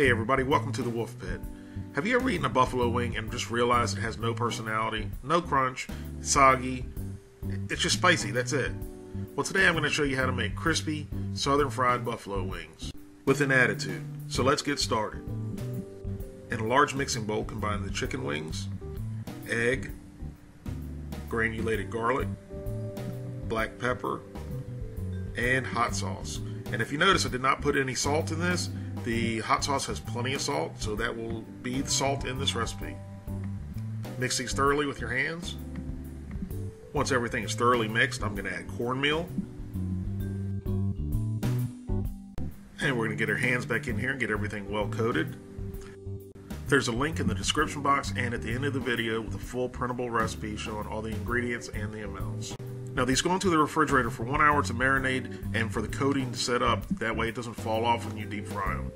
Hey everybody, welcome to the Wolfe Pit. Have you ever eaten a buffalo wing and just realized it has no personality, no crunch, soggy? It's just spicy, that's it. Well, today I'm going to show you how to make crispy, southern fried buffalo wings with an attitude. So let's get started. In a large mixing bowl, combine the chicken wings, egg, granulated garlic, black pepper, and hot sauce. And if you notice, I did not put any salt in this. The hot sauce has plenty of salt, so that will be the salt in this recipe. Mix these thoroughly with your hands. Once everything is thoroughly mixed, I'm going to add cornmeal. And we're going to get our hands back in here and get everything well coated. There's a link in the description box and at the end of the video with a full printable recipe showing all the ingredients and the amounts. Now these go into the refrigerator for 1 hour to marinate and for the coating to set up, that way it doesn't fall off when you deep fry them.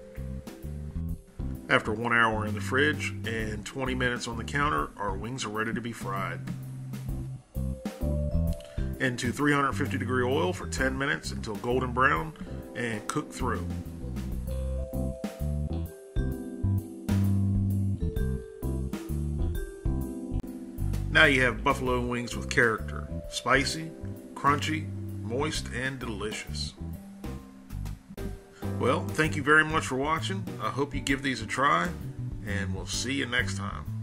After 1 hour in the fridge and 20 minutes on the counter, our wings are ready to be fried. Into 350 degree oil for 10 minutes until golden brown and cook through. Now you have buffalo wings with character. Spicy, crunchy, moist, and delicious. Well, thank you very much for watching. I hope you give these a try, and we'll see you next time.